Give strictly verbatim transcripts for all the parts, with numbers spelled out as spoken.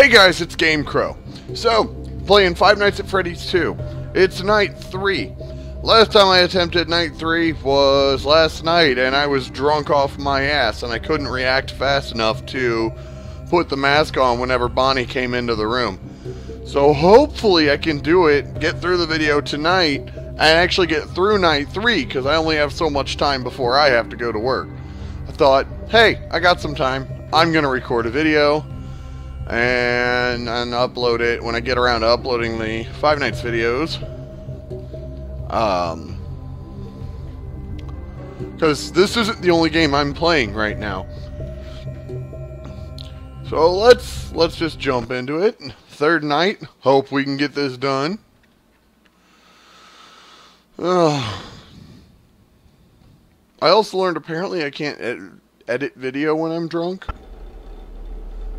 Hey guys, it's GameCrow. So, playing Five Nights at Freddy's two. It's night three. Last time I attempted night three was last night, and I was drunk off my ass, and I couldn't react fast enough to put the mask on whenever Bonnie came into the room. So hopefully I can do it, get through the video tonight, and actually get through night three, because I only have so much time before I have to go to work. I thought, hey, I got some time. I'm going to record a video and, and upload it when I get around to uploading the Five Nights videos. Um, because this isn't the only game I'm playing right now. So let's let's just jump into it. Third night. Hope we can get this done. Oh. I also learned apparently I can't ed- edit video when I'm drunk.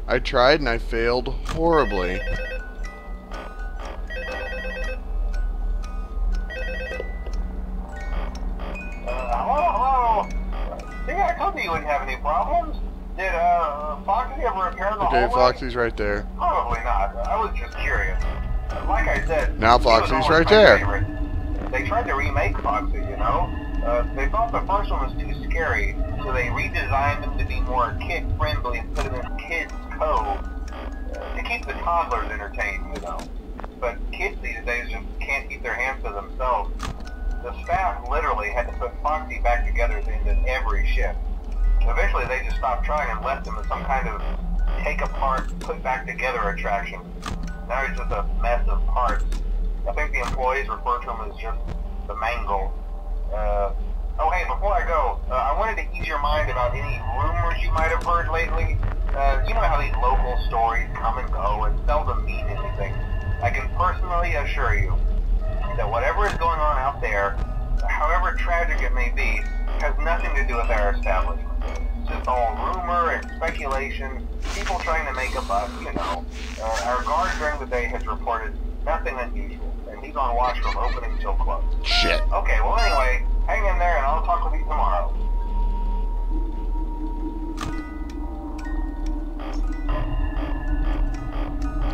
I tried and I failed horribly. Uh, hello, hello. You got a company, you wouldn't have any problems. Did uh, Foxy ever repair the hallway? Okay, Foxy's right there. Probably not. I was just curious. Like I said, now Foxy's right there. Favorite. They tried to remake Foxy, you know. Uh, they thought the first one was too scary, so they redesigned them to be more kid-friendly and put them in Kids' Cove uh, to keep the toddlers entertained, you know. But kids these days just can't keep their hands to themselves. The staff literally had to put Foxy back together at the end of every shift. Eventually, they just stopped trying and left him as some kind of take-apart, put-back-together attraction. Now he's just a mess of parts. I think the employees refer to him as just the Mangle. Uh, oh, hey, before I go, uh, I wanted to ease your mind about any rumors you might have heard lately. Uh, you know how these local stories come and go and seldom mean anything. I can personally assure you that whatever is going on out there, however tragic it may be, has nothing to do with our establishment. It's just all rumor and speculation, people trying to make a buck, you know. Uh, our guard during the day has reported nothing unusual, and he's on watch from opening till close. Shit. Okay, well anyway, hang in there and I'll talk with you tomorrow.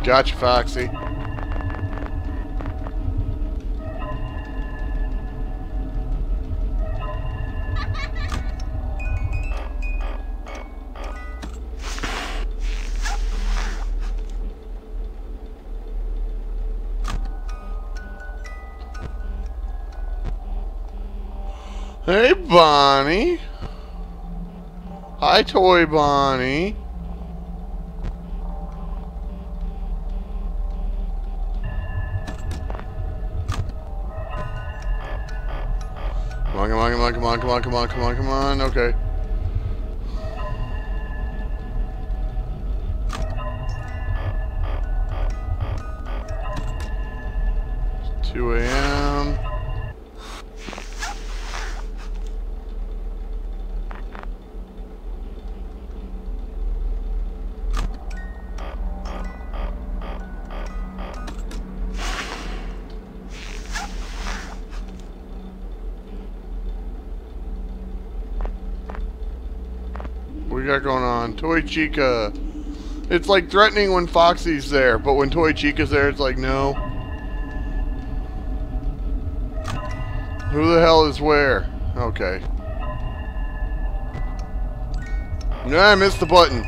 Gotcha, Foxy. Hey, Bonnie. Hi, Toy Bonnie. Come on, come on, come on, come on, come on, come on, come on, come on. Okay. It's two A M Got going on. Toy Chica. It's like threatening when Foxy's there, but when Toy Chica's there, it's like, no. Who the hell is where? Okay. No, I missed the button.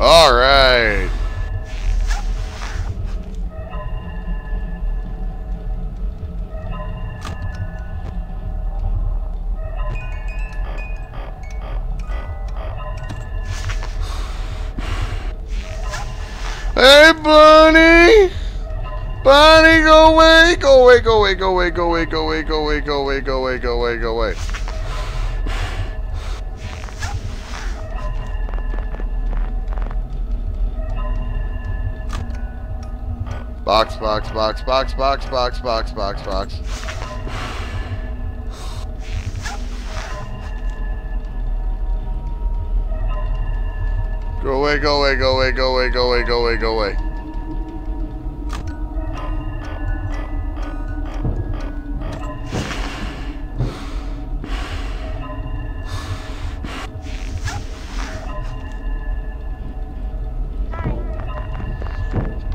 All right. Hey, Bonnie! Bonnie, go away! Go away, go away, go away, go away, go away, go away, go away, go away, go away, go away. Box, box, box, box, box, box, box, box, box. Go away, go away, go away, go away, go away, go away, go away.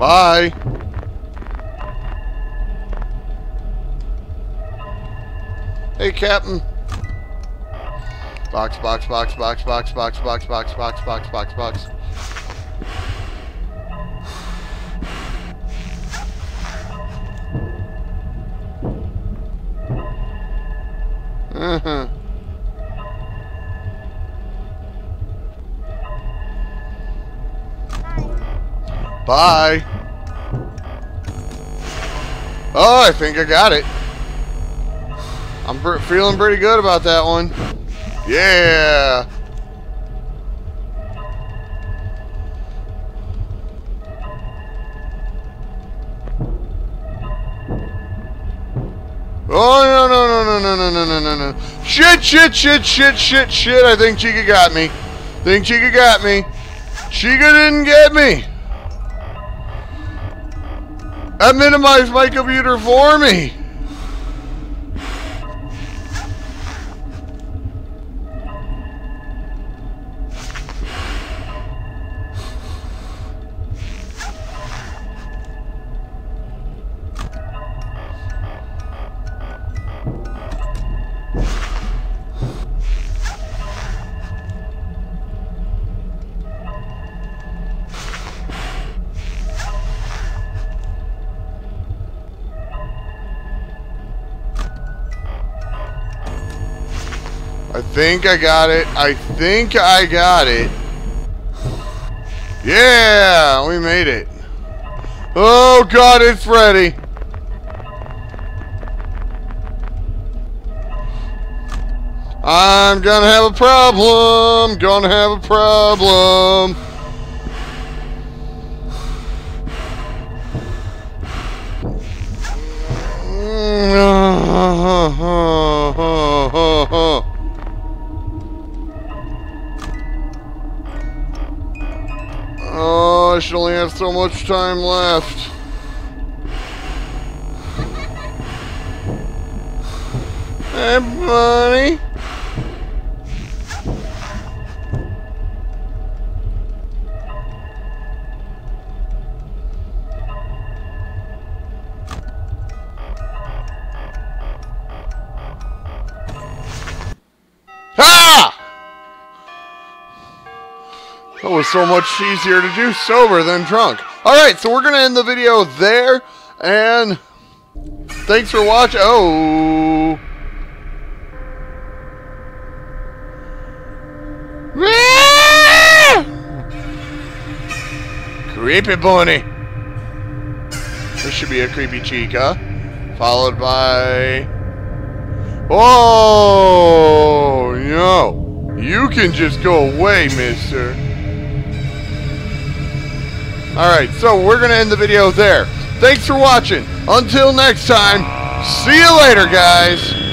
Bye. Hey, Captain. Box, box, box, box, box, box, box, box, box, box, box, box. Uh-huh. Bye. Oh, I think I got it. I'm feeling pretty good about that one. Yeah. Oh, no, no, no, no, no, no, no, no, no. Shit, shit, shit, shit, shit, shit. I think Chica got me. I think Chica got me. Chica didn't get me. I minimized my computer for me. I think I got it. I think I got it. Yeah, we made it. Oh God, it's Freddy. I'm gonna have a problem. Gonna have a problem. Oh, I should only have so much time left. Hey, Bonnie. That was so much easier to do sober than drunk. Alright, so we're going to end the video there. And thanks for watching. Oh. Creepy Bonnie. This should be a creepy Chica. Followed by... Oh, no. You can just go away, mister. Alright, so we're going to end the video there. Thanks for watching. Until next time, see you later, guys.